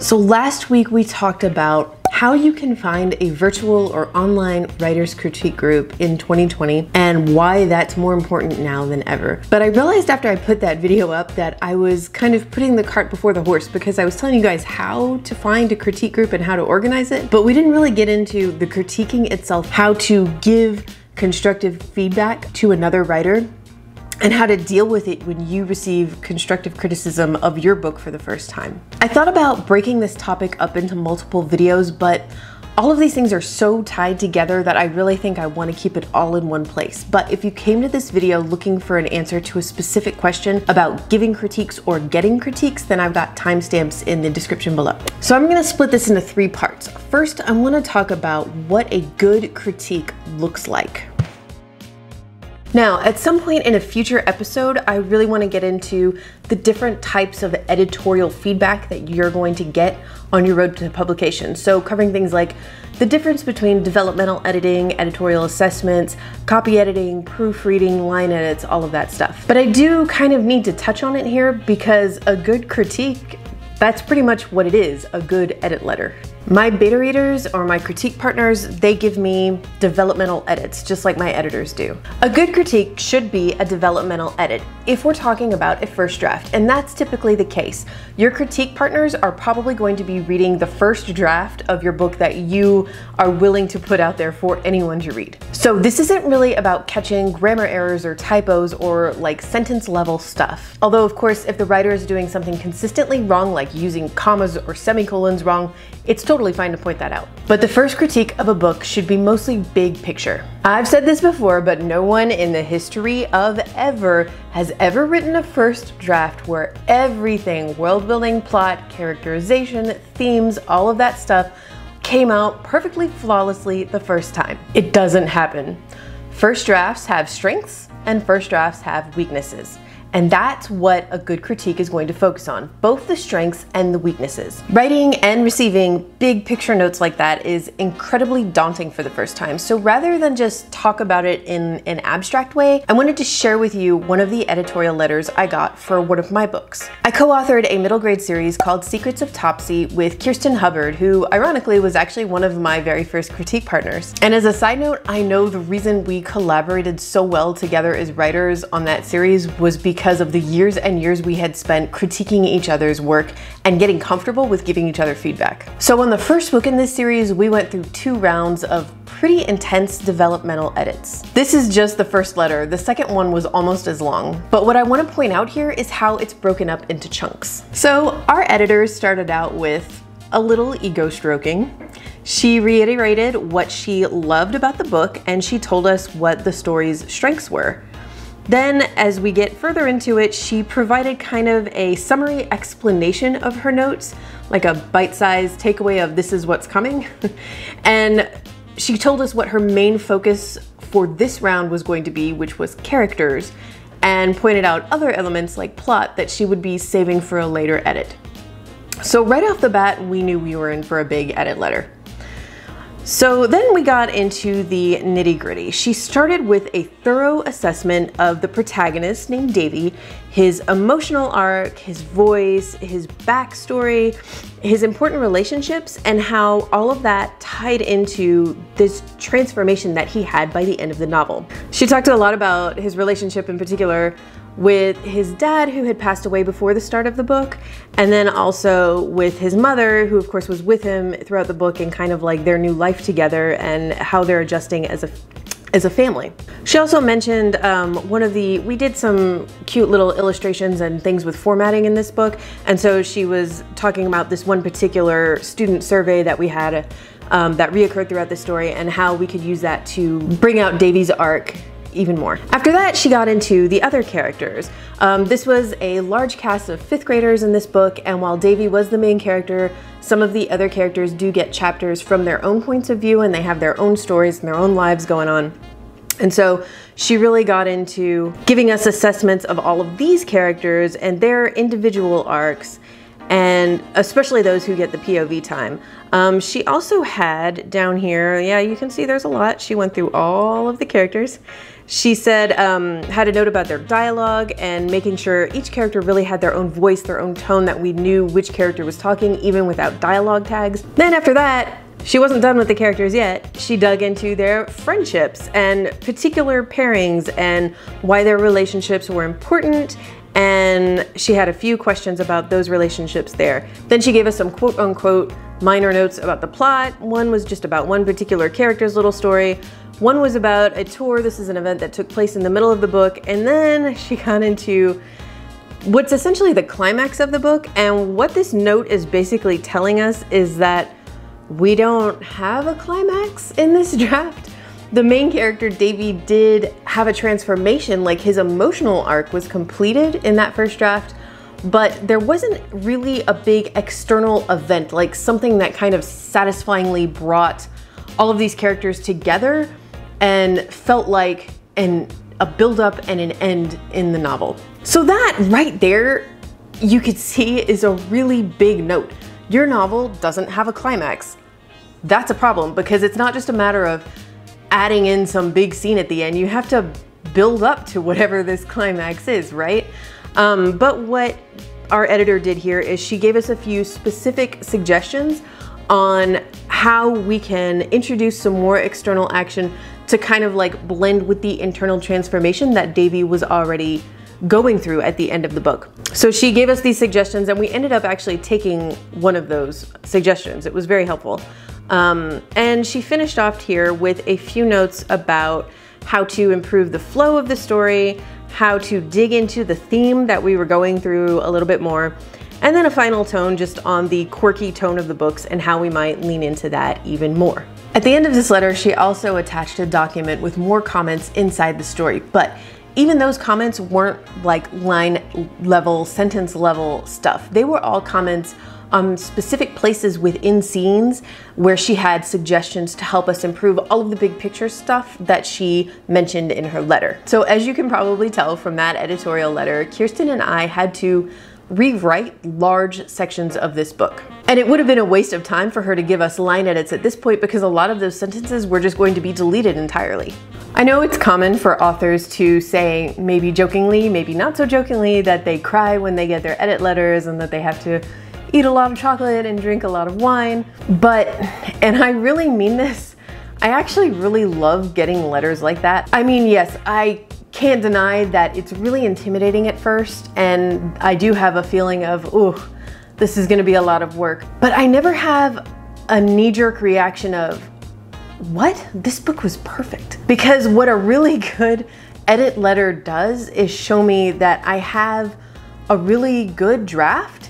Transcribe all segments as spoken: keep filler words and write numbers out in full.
So last week we talked about how you can find a virtual or online writer's critique group in twenty twenty and why that's more important now than ever. But I realized after I put that video up that I was kind of putting the cart before the horse, because I was telling you guys how to find a critique group and how to organize it, but we didn't really get into the critiquing itself, how to give constructive feedback to another writer, and how to deal with it when you receive constructive criticism of your book for the first time. I thought about breaking this topic up into multiple videos, but all of these things are so tied together that I really think I want to keep it all in one place. But if you came to this video looking for an answer to a specific question about giving critiques or getting critiques, then I've got timestamps in the description below. So I'm going to split this into three parts. First, I want to talk about what a good critique looks like. Now, at some point in a future episode, I really want to get into the different types of editorial feedback that you're going to get on your road to publication. So covering things like the difference between developmental editing, editorial assessments, copy editing, proofreading, line edits, all of that stuff. But I do kind of need to touch on it here, because a good critique, that's pretty much what it is, a good edit letter. My beta readers or my critique partners, they give me developmental edits, just like my editors do. A good critique should be a developmental edit if we're talking about a first draft, and that's typically the case. Your critique partners are probably going to be reading the first draft of your book that you are willing to put out there for anyone to read. So this isn't really about catching grammar errors or typos or like sentence level stuff. Although of course, if the writer is doing something consistently wrong, like using commas or semicolons wrong, it's totally totally fine to point that out. But the first critique of a book should be mostly big picture. I've said this before, but no one in the history of ever has ever written a first draft where everything, world building, plot, characterization, themes, all of that stuff came out perfectly flawlessly the first time. It doesn't happen. First drafts have strengths and first drafts have weaknesses. And that's what a good critique is going to focus on, both the strengths and the weaknesses. Writing and receiving big picture notes like that is incredibly daunting for the first time. So rather than just talk about it in an abstract way, I wanted to share with you one of the editorial letters I got for one of my books. I co-authored a middle grade series called Secrets of Topsy with Kirsten Hubbard, who ironically was actually one of my very first critique partners. And as a side note, I know the reason we collaborated so well together as writers on that series was because Because of the years and years we had spent critiquing each other's work and getting comfortable with giving each other feedback. So on the first book in this series, we went through two rounds of pretty intense developmental edits. This is just the first letter. The second one was almost as long. But what I want to point out here is how it's broken up into chunks. So our editors started out with a little ego stroking. She reiterated what she loved about the book, and she told us what the story's strengths were. Then, as we get further into it, she provided kind of a summary explanation of her notes, like a bite-sized takeaway of this is what's coming. And she told us what her main focus for this round was going to be, which was characters, and pointed out other elements like plot that she would be saving for a later edit. So right off the bat, we knew we were in for a big edit letter. So then we got into the nitty gritty. She started with a thorough assessment of the protagonist named Davy, his emotional arc, his voice, his backstory, his important relationships, and how all of that tied into this transformation that he had by the end of the novel. She talked a lot about his relationship in particular with his dad, who had passed away before the start of the book, and then also with his mother, who of course was with him throughout the book, and kind of like their new life together and how they're adjusting as a as a family. She also mentioned um, one of the, we did some cute little illustrations and things with formatting in this book, and so she was talking about this one particular student survey that we had um, that reoccurred throughout the story and how we could use that to bring out Davy's arc even more. After that, she got into the other characters. Um, this was a large cast of fifth graders in this book, and while Davy was the main character, some of the other characters do get chapters from their own points of view, and they have their own stories and their own lives going on. And so she really got into giving us assessments of all of these characters and their individual arcs, and especially those who get the P O V time. Um, she also had down here, yeah, you can see there's a lot. She went through all of the characters. She said, um, had a note about their dialogue and making sure each character really had their own voice, their own tone, that we knew which character was talking, even without dialogue tags. Then after that, she wasn't done with the characters yet. She dug into their friendships and particular pairings and why their relationships were important, and she had a few questions about those relationships there. Then she gave us some quote-unquote minor notes about the plot. One was just about one particular character's little story. One was about a tour. This is an event that took place in the middle of the book. And then she got into what's essentially the climax of the book. And what this note is basically telling us is that we don't have a climax in this draft. The main character, Davy, did have a transformation, like his emotional arc was completed in that first draft, but there wasn't really a big external event, like something that kind of satisfyingly brought all of these characters together and felt like an, a build-up and an end in the novel. So that right there, you could see, is a really big note. Your novel doesn't have a climax. That's a problem, because it's not just a matter of adding in some big scene at the end. You have to build up to whatever this climax is, right? Um, but what our editor did here is she gave us a few specific suggestions on how we can introduce some more external action to kind of like blend with the internal transformation that Davy was already going through at the end of the book. So she gave us these suggestions, and we ended up actually taking one of those suggestions. It was very helpful. Um, and she finished off here with a few notes about how to improve the flow of the story, how to dig into the theme that we were going through a little bit more, and then a final tone just on the quirky tone of the books and how we might lean into that even more. At the end of this letter, she also attached a document with more comments inside the story, but even those comments weren't like line level, sentence level stuff. They were all comments on specific places within scenes where she had suggestions to help us improve all of the big picture stuff that she mentioned in her letter. So as you can probably tell from that editorial letter, Kirsten and I had to rewrite large sections of this book. And it would have been a waste of time for her to give us line edits at this point, because a lot of those sentences were just going to be deleted entirely. I know it's common for authors to say, maybe jokingly, maybe not so jokingly, that they cry when they get their edit letters and that they have to eat a lot of chocolate and drink a lot of wine. But, and I really mean this, I actually really love getting letters like that. I mean, yes, I can't deny that it's really intimidating at first, and I do have a feeling of, ooh, this is gonna be a lot of work. But I never have a knee-jerk reaction of, what? This book was perfect. Because what a really good edit letter does is show me that I have a really good draft,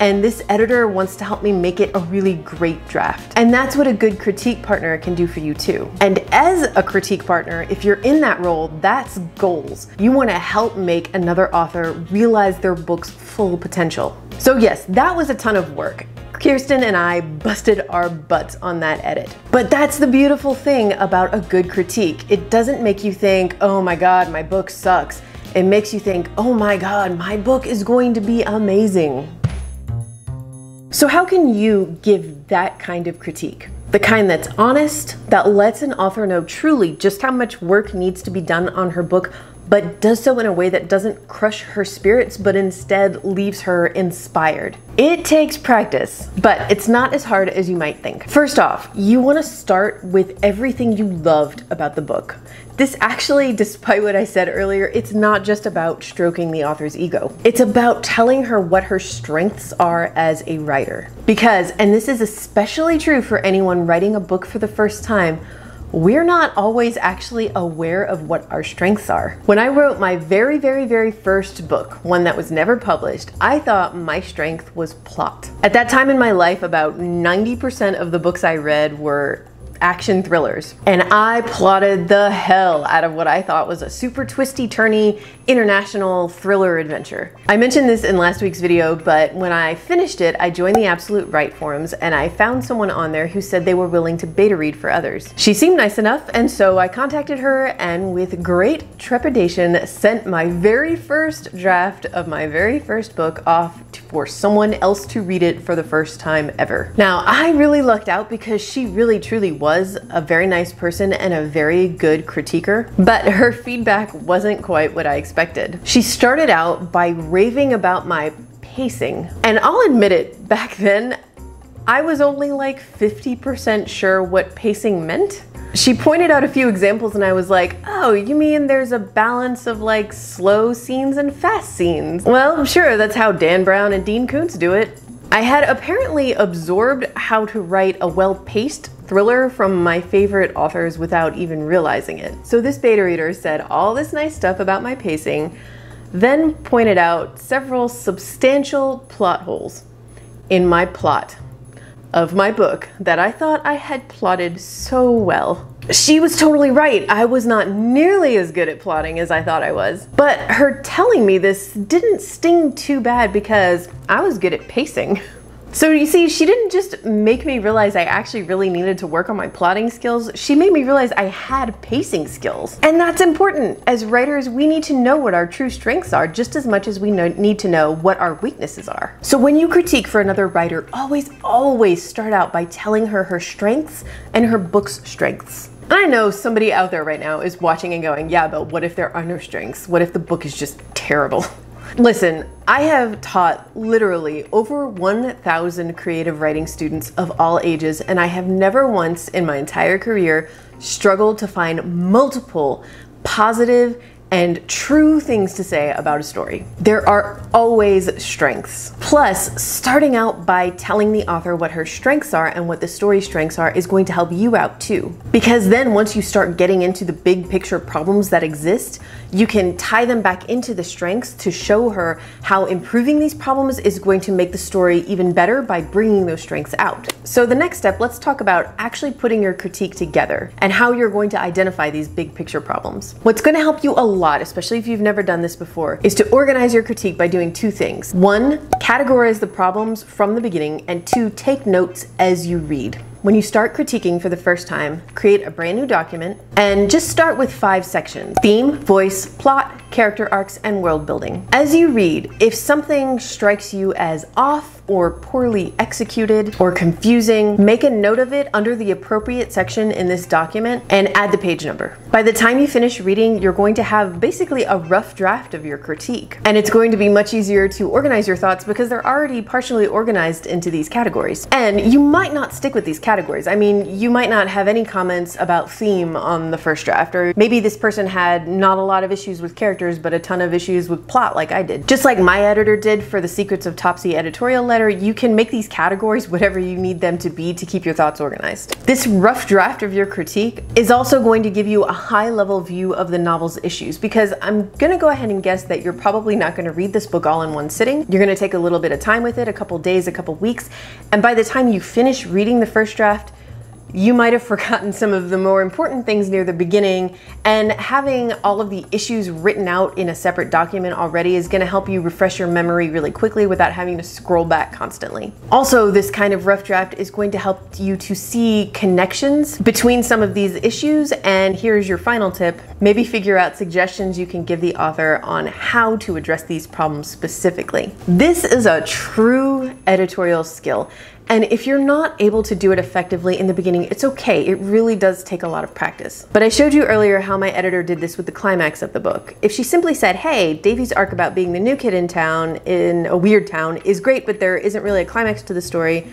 and this editor wants to help me make it a really great draft. And that's what a good critique partner can do for you too. And as a critique partner, if you're in that role, that's goals. You wanna help make another author realize their book's full potential. So yes, that was a ton of work. Kirsten and I busted our butts on that edit. But that's the beautiful thing about a good critique. It doesn't make you think, oh my God, my book sucks. It makes you think, oh my God, my book is going to be amazing. So how can you give that kind of critique? The kind that's honest, that lets an author know truly just how much work needs to be done on her book, but does so in a way that doesn't crush her spirits, but instead leaves her inspired. It takes practice, but it's not as hard as you might think. First off, you wanna start with everything you loved about the book. This actually, despite what I said earlier, it's not just about stroking the author's ego. It's about telling her what her strengths are as a writer. Because, and this is especially true for anyone writing a book for the first time, we're not always actually aware of what our strengths are. When I wrote my very, very, very first book, one that was never published, I thought my strength was plot. At that time in my life, about ninety percent of the books I read were action thrillers. And I plotted the hell out of what I thought was a super twisty, turny, international thriller adventure. I mentioned this in last week's video, but when I finished it, I joined the Absolute Write forums, and I found someone on there who said they were willing to beta read for others. She seemed nice enough, and so I contacted her, and with great trepidation sent my very first draft of my very first book off for someone else to read it for the first time ever. Now, I really lucked out because she really truly was was a very nice person and a very good critiquer, but her feedback wasn't quite what I expected. She started out by raving about my pacing, and I'll admit it, back then, I was only like fifty percent sure what pacing meant. She pointed out a few examples and I was like, oh, you mean there's a balance of like slow scenes and fast scenes? Well, sure, that's how Dan Brown and Dean Koontz do it. I had apparently absorbed how to write a well-paced thriller from my favorite authors without even realizing it. So this beta reader said all this nice stuff about my pacing, then pointed out several substantial plot holes in my plot of my book that I thought I had plotted so well. She was totally right. I was not nearly as good at plotting as I thought I was. But her telling me this didn't sting too bad because I was good at pacing. So you see, she didn't just make me realize I actually really needed to work on my plotting skills, she made me realize I had pacing skills. And that's important. As writers, we need to know what our true strengths are just as much as we know, need to know what our weaknesses are. So when you critique for another writer, always, always start out by telling her her strengths and her book's strengths. And I know somebody out there right now is watching and going, yeah, but what if there are no strengths? What if the book is just terrible? Listen, I have taught literally over one thousand creative writing students of all ages, and I have never once in my entire career struggled to find multiple positive and true things to say about a story. There are always strengths. Plus, starting out by telling the author what her strengths are and what the story's strengths are is going to help you out too. Because then once you start getting into the big picture problems that exist, you can tie them back into the strengths to show her how improving these problems is going to make the story even better by bringing those strengths out. So the next step, let's talk about actually putting your critique together and how you're going to identify these big picture problems. What's going to help you a lot lot, especially if you've never done this before, is to organize your critique by doing two things. One, categorize the problems from the beginning, and two, take notes as you read. When you start critiquing for the first time, create a brand new document and just start with five sections: theme, voice, plot, character arcs, and world building. As you read, if something strikes you as off or poorly executed or confusing, make a note of it under the appropriate section in this document and add the page number. By the time you finish reading, you're going to have basically a rough draft of your critique, and it's going to be much easier to organize your thoughts because they're already partially organized into these categories. And you might not stick with these categories. I mean, you might not have any comments about theme on the first draft, or maybe this person had not a lot of issues with character but a ton of issues with plot like I did. Just like my editor did for the Secrets of Topsy editorial letter, you can make these categories whatever you need them to be to keep your thoughts organized. This rough draft of your critique is also going to give you a high-level view of the novel's issues, because I'm gonna go ahead and guess that you're probably not gonna read this book all in one sitting. You're gonna take a little bit of time with it, a couple days, a couple weeks, and by the time you finish reading the first draft, you might have forgotten some of the more important things near the beginning, and having all of the issues written out in a separate document already is going to help you refresh your memory really quickly without having to scroll back constantly. Also, this kind of rough draft is going to help you to see connections between some of these issues, and here's your final tip. Maybe figure out suggestions you can give the author on how to address these problems specifically. This is a true editorial skill. And if you're not able to do it effectively in the beginning, it's okay. It really does take a lot of practice. But I showed you earlier how my editor did this with the climax of the book. If she simply said, hey, Davy's arc about being the new kid in town, in a weird town, is great, but there isn't really a climax to the story,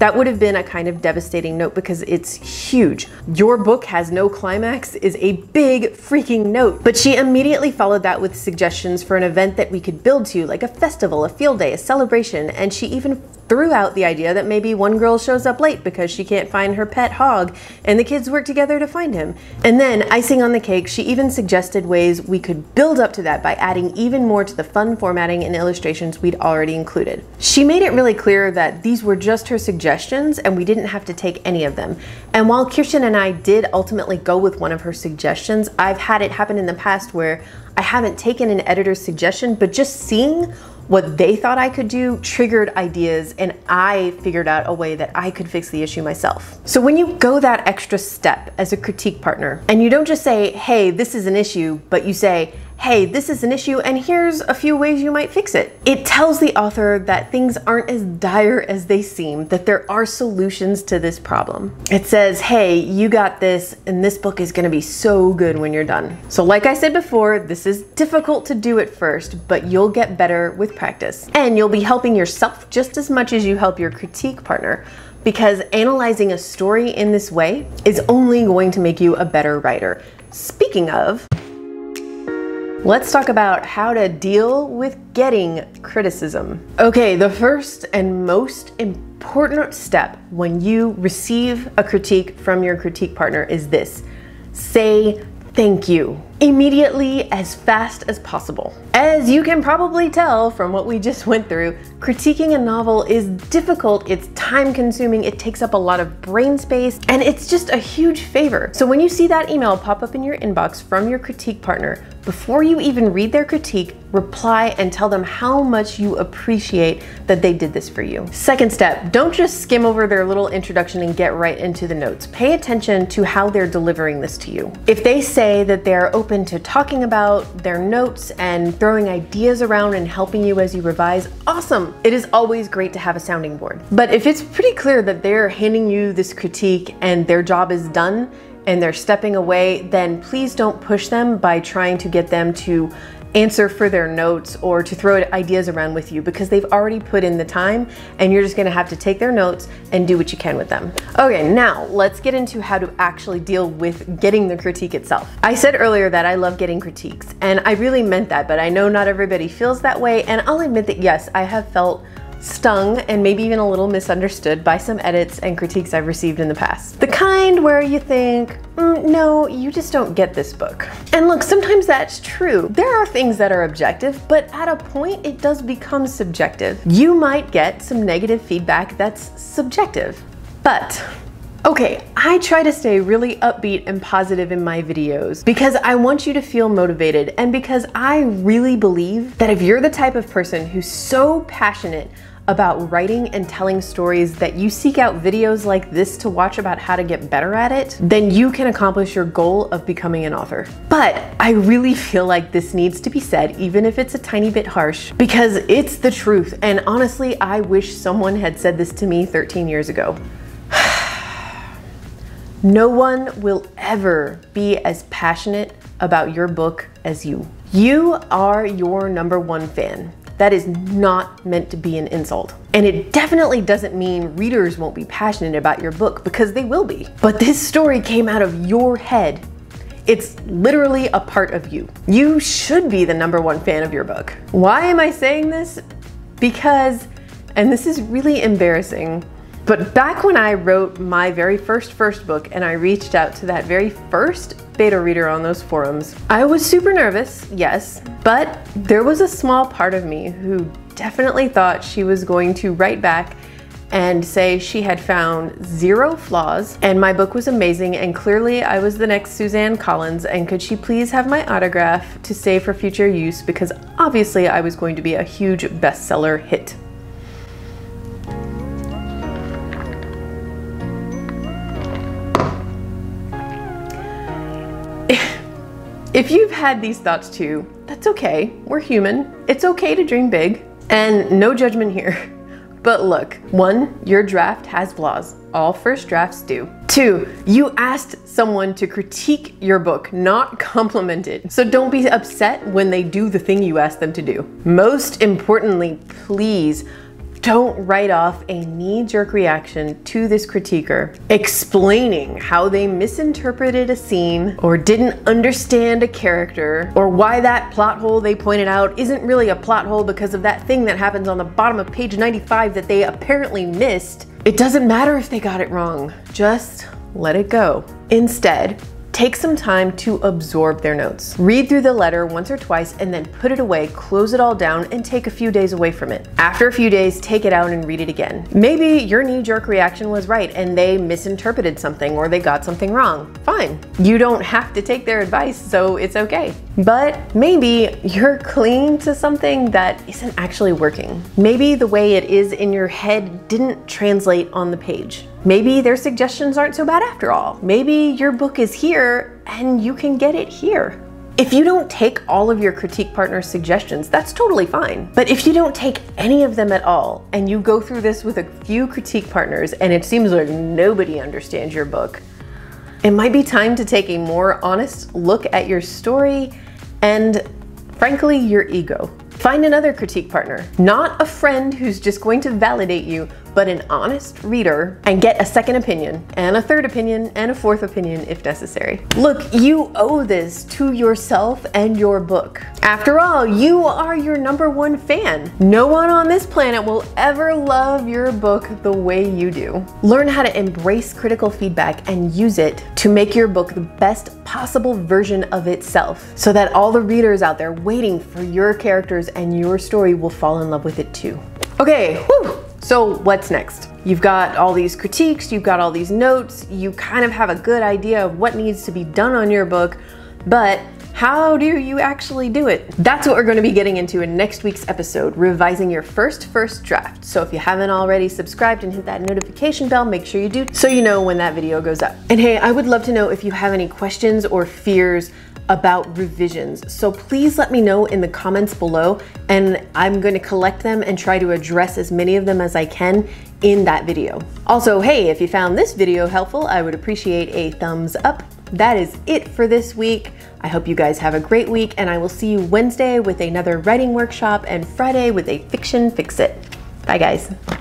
that would have been a kind of devastating note because it's huge. Your book has no climax is a big freaking note. But she immediately followed that with suggestions for an event that we could build to, like a festival, a field day, a celebration, and she even threw out the idea that maybe one girl shows up late because she can't find her pet hog and the kids work together to find him. And then, icing on the cake, she even suggested ways we could build up to that by adding even more to the fun formatting and illustrations we'd already included. She made it really clear that these were just her suggestions and we didn't have to take any of them. And while Kirsten and I did ultimately go with one of her suggestions, I've had it happen in the past where I haven't taken an editor's suggestion, but just seeing what they thought I could do triggered ideas, and I figured out a way that I could fix the issue myself. So when you go that extra step as a critique partner, and you don't just say, hey, this is an issue, but you say, hey, this is an issue and here's a few ways you might fix it. It tells the author that things aren't as dire as they seem, that there are solutions to this problem. It says, hey, you got this, and this book is gonna be so good when you're done. So like I said before, this is difficult to do at first, but you'll get better with practice. And you'll be helping yourself just as much as you help your critique partner, because analyzing a story in this way is only going to make you a better writer. Speaking of, let's talk about how to deal with getting criticism. Okay, the first and most important step when you receive a critique from your critique partner is this: say thank you immediately, as fast as possible. As you can probably tell from what we just went through, critiquing a novel is difficult, it's time consuming, it takes up a lot of brain space, and it's just a huge favor. So when you see that email pop up in your inbox from your critique partner, before you even read their critique, reply and tell them how much you appreciate that they did this for you. Second step, don't just skim over their little introduction and get right into the notes. Pay attention to how they're delivering this to you. If they say that they're open to talking about their notes and throwing ideas around and helping you as you revise, awesome! It is always great to have a sounding board. But if it's pretty clear that they're handing you this critique and their job is done and they're stepping away, then please don't push them by trying to get them to answer for their notes or to throw ideas around with you, because they've already put in the time and you're just gonna have to take their notes and do what you can with them. Okay, now let's get into how to actually deal with getting the critique itself. I said earlier that I love getting critiques, and I really meant that, but I know not everybody feels that way, and I'll admit that yes, I have felt stung and maybe even a little misunderstood by some edits and critiques I've received in the past. The kind where you think, mm, no, you just don't get this book. And look, sometimes that's true. There are things that are objective, but at a point it does become subjective. You might get some negative feedback that's subjective, but okay, I try to stay really upbeat and positive in my videos because I want you to feel motivated, and because I really believe that if you're the type of person who's so passionate about writing and telling stories that you seek out videos like this to watch about how to get better at it, then you can accomplish your goal of becoming an author. But I really feel like this needs to be said, even if it's a tiny bit harsh, because it's the truth. And honestly, I wish someone had said this to me thirteen years ago. No one will ever be as passionate about your book as you. You are your number one fan. That is not meant to be an insult. And it definitely doesn't mean readers won't be passionate about your book, because they will be. But this story came out of your head. It's literally a part of you. You should be the number one fan of your book. Why am I saying this? Because, and this is really embarrassing, but back when I wrote my very first first book and I reached out to that very first beta reader on those forums, I was super nervous, yes, but there was a small part of me who definitely thought she was going to write back and say she had found zero flaws and my book was amazing and clearly I was the next Suzanne Collins, and could she please have my autograph to save for future use, because obviously I was going to be a huge bestseller hit. If you've had these thoughts too, that's okay. We're human. It's okay to dream big, and no judgment here. But look, one, your draft has flaws. All first drafts do. Two, you asked someone to critique your book, not compliment it. So don't be upset when they do the thing you asked them to do. Most importantly, please don't write off a knee-jerk reaction to this critiquer explaining how they misinterpreted a scene or didn't understand a character, or why that plot hole they pointed out isn't really a plot hole because of that thing that happens on the bottom of page ninety-five that they apparently missed. It doesn't matter if they got it wrong. Just let it go. Instead, take some time to absorb their notes. Read through the letter once or twice and then put it away, close it all down, and take a few days away from it. After a few days, take it out and read it again. Maybe your knee-jerk reaction was right and they misinterpreted something or they got something wrong. Fine. You don't have to take their advice, so it's okay. But maybe you're clinging to something that isn't actually working. Maybe the way it is in your head didn't translate on the page. Maybe their suggestions aren't so bad after all. Maybe your book is here and you can get it here. If you don't take all of your critique partner's suggestions, that's totally fine. But if you don't take any of them at all, and you go through this with a few critique partners, and it seems like nobody understands your book, it might be time to take a more honest look at your story and, frankly, your ego. Find another critique partner, not a friend who's just going to validate you, but an honest reader, and get a second opinion, and a third opinion, and a fourth opinion if necessary. Look, you owe this to yourself and your book. After all, you are your number one fan. No one on this planet will ever love your book the way you do. Learn how to embrace critical feedback and use it to make your book the best possible version of itself, so that all the readers out there waiting for your characters and your story will fall in love with it too. Okay, whew. So what's next? You've got all these critiques, you've got all these notes, you kind of have a good idea of what needs to be done on your book, but how do you actually do it? That's what we're going to be getting into in next week's episode, revising your first first draft. So if you haven't already subscribed and hit that notification bell, make sure you do so you know when that video goes up. And hey, I would love to know if you have any questions or fears about revisions. So please let me know in the comments below, and I'm going to collect them and try to address as many of them as I can in that video. Also, hey, if you found this video helpful, I would appreciate a thumbs up. That is it for this week. I hope you guys have a great week, and I will see you Wednesday with another writing workshop and Friday with a fiction fix it. Bye guys.